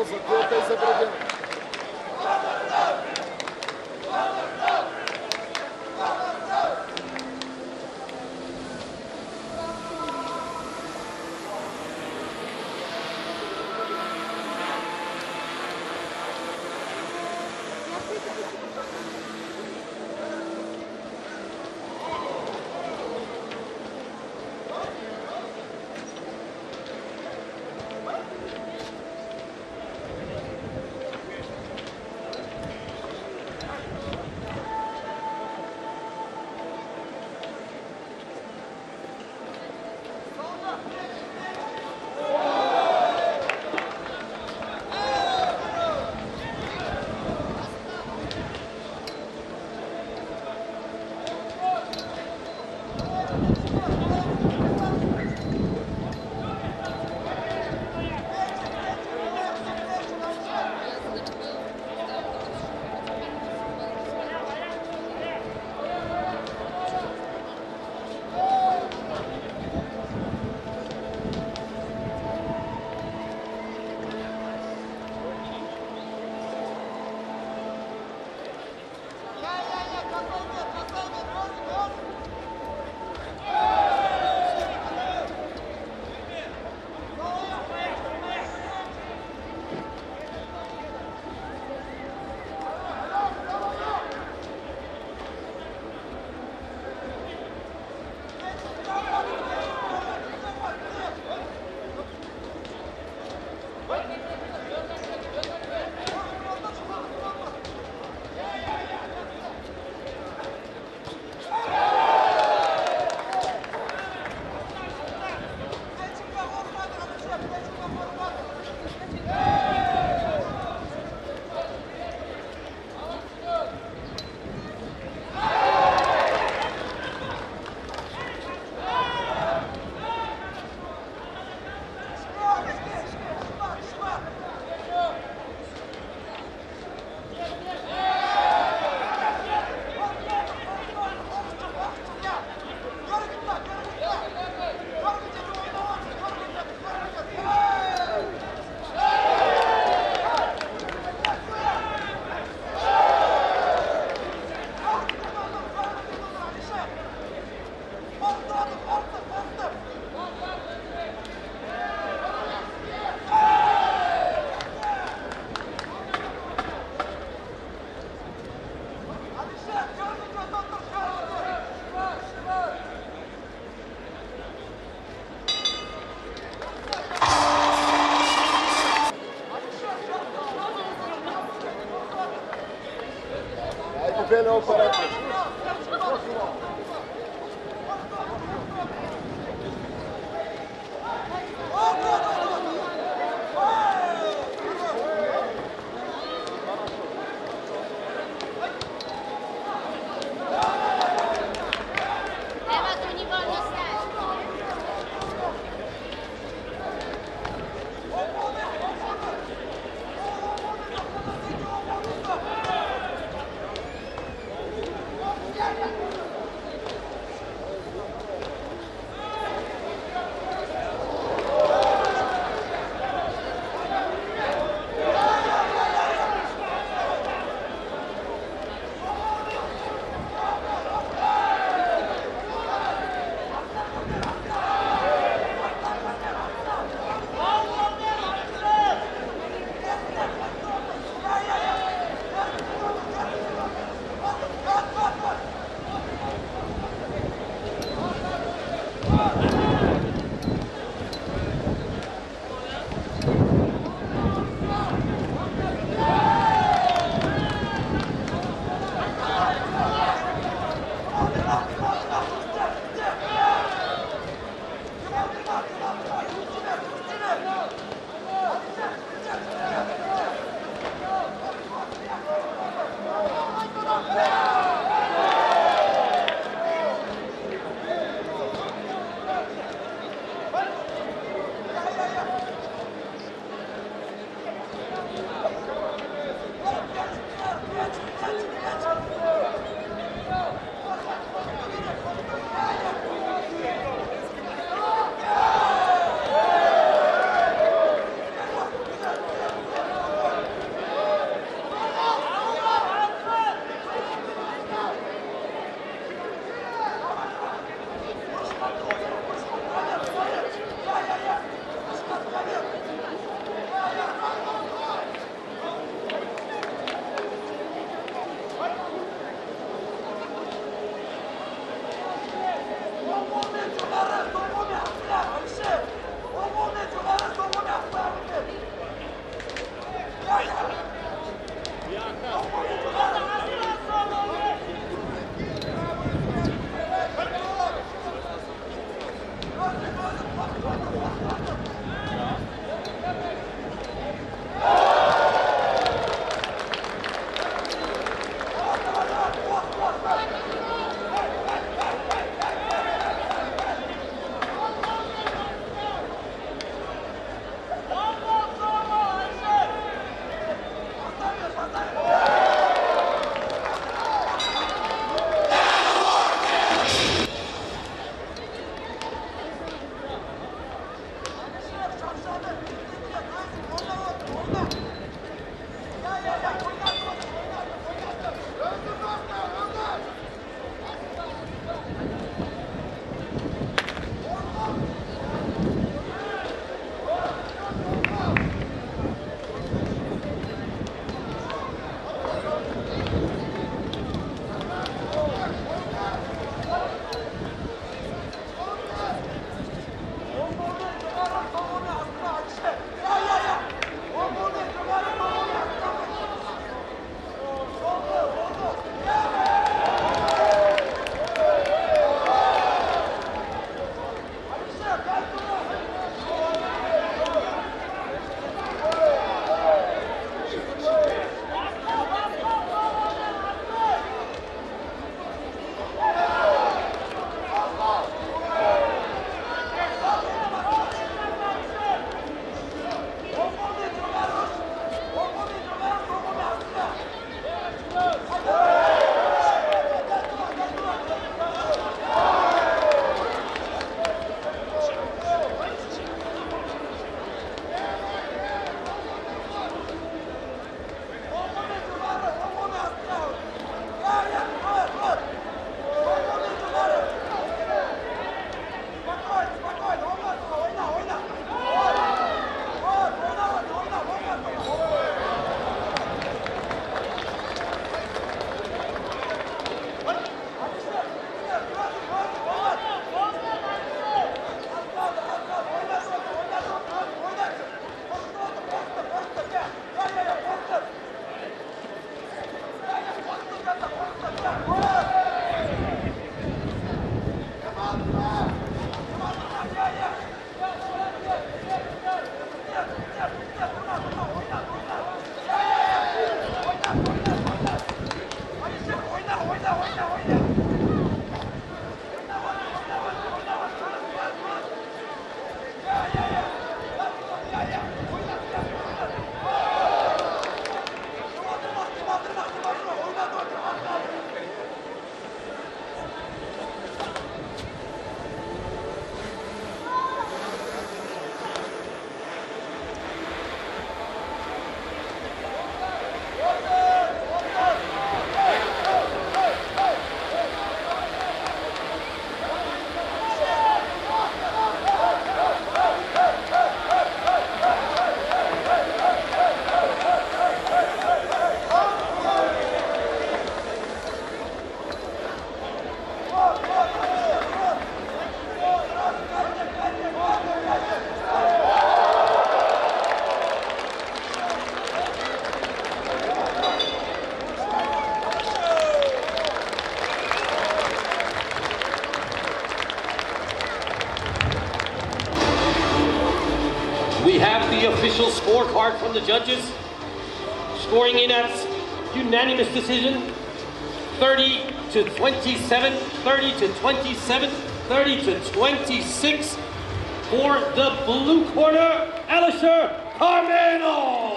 causa que eu tenho para dentro. Não para aqui. We have the official scorecard from the judges, scoring in at unanimous decision, 30 to 27, 30 to 27, 30 to 26 for the blue corner, Alisher Karmenov.